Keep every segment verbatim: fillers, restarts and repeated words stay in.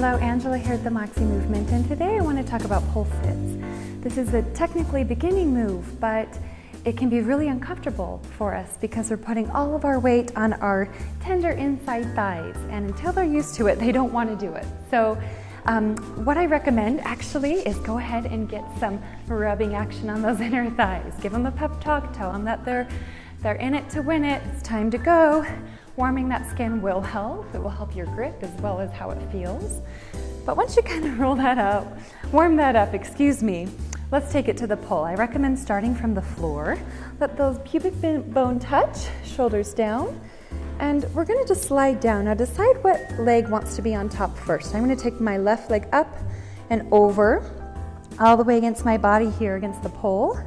Hello, Angela here at the Moxy Movement, and today I want to talk about pole sits. This is a technically beginning move, but it can be really uncomfortable for us because we're putting all of our weight on our tender inside thighs, and until they're used to it, they don't want to do it. So um, what I recommend actually is go ahead and get some rubbing action on those inner thighs. Give them a pep talk, tell them that they're, they're in it to win it, it's time to go. Warming that skin will help. It will help your grip as well as how it feels. But once you kind of roll that up, warm that up, excuse me, let's take it to the pole. I recommend starting from the floor. Let those pubic bone touch, shoulders down, and we're gonna just slide down. Now decide what leg wants to be on top first. I'm gonna take my left leg up and over, all the way against my body here, against the pole.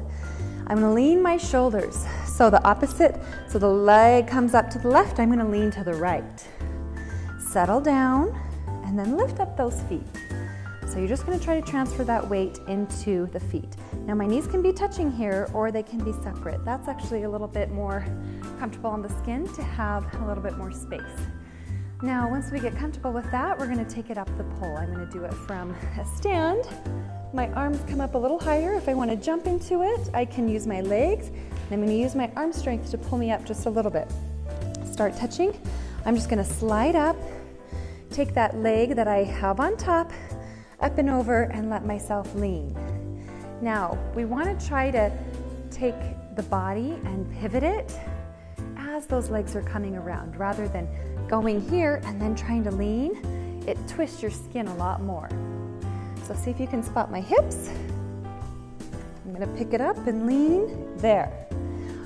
I'm gonna lean my shoulders. So the opposite, so the leg comes up to the left, I'm gonna lean to the right. Settle down, and then lift up those feet. So you're just gonna try to transfer that weight into the feet. Now my knees can be touching here, or they can be separate. That's actually a little bit more comfortable on the skin to have a little bit more space. Now, once we get comfortable with that, we're gonna take it up the pole. I'm gonna do it from a stand. My arms come up a little higher. If I wanna jump into it, I can use my legs. I'm going to use my arm strength to pull me up just a little bit. Start touching. I'm just going to slide up, take that leg that I have on top, up and over, and let myself lean. Now, we want to try to take the body and pivot it as those legs are coming around, rather than going here and then trying to lean. It twists your skin a lot more. So see if you can spot my hips. I'm going to pick it up and lean. There.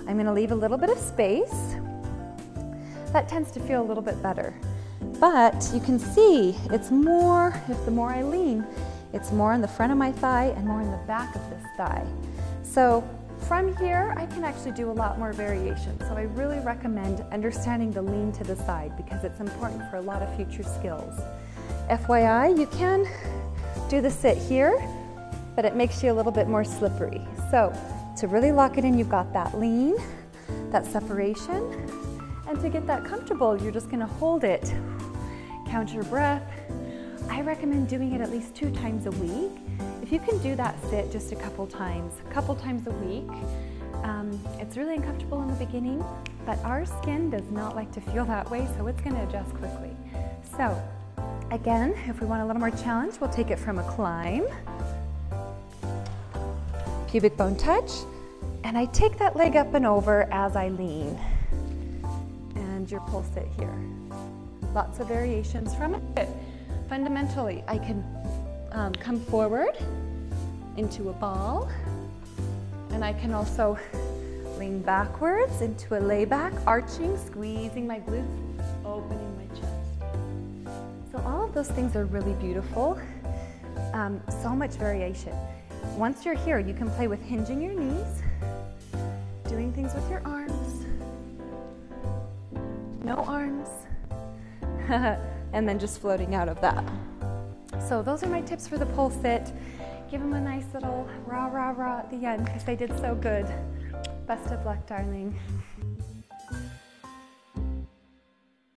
I'm going to leave a little bit of space. That tends to feel a little bit better. But you can see it's more, if the more I lean, it's more in the front of my thigh and more in the back of this thigh. So from here, I can actually do a lot more variation. So I really recommend understanding the lean to the side because it's important for a lot of future skills. F Y I, you can do the sit here, but it makes you a little bit more slippery. So to really lock it in, you've got that lean, that separation, and to get that comfortable, you're just gonna hold it. Count your breath. I recommend doing it at least two times a week. If you can do that sit just a couple times, a couple times a week, um, it's really uncomfortable in the beginning, but our skin does not like to feel that way, so it's gonna adjust quickly. So again, if we want a little more challenge, we'll take it from a climb. Pubic bone touch, and I take that leg up and over as I lean. And your pole sit here. Lots of variations from it. Fundamentally, I can um, come forward into a ball, and I can also lean backwards into a layback, arching, squeezing my glutes, opening my chest. So all of those things are really beautiful. Um, so much variation. Once you're here, you can play with hinging your knees, doing things with your arms, no arms, and then just floating out of that. So those are my tips for the pole sit. Give them a nice little rah, rah, rah at the end because they did so good. Best of luck, darling.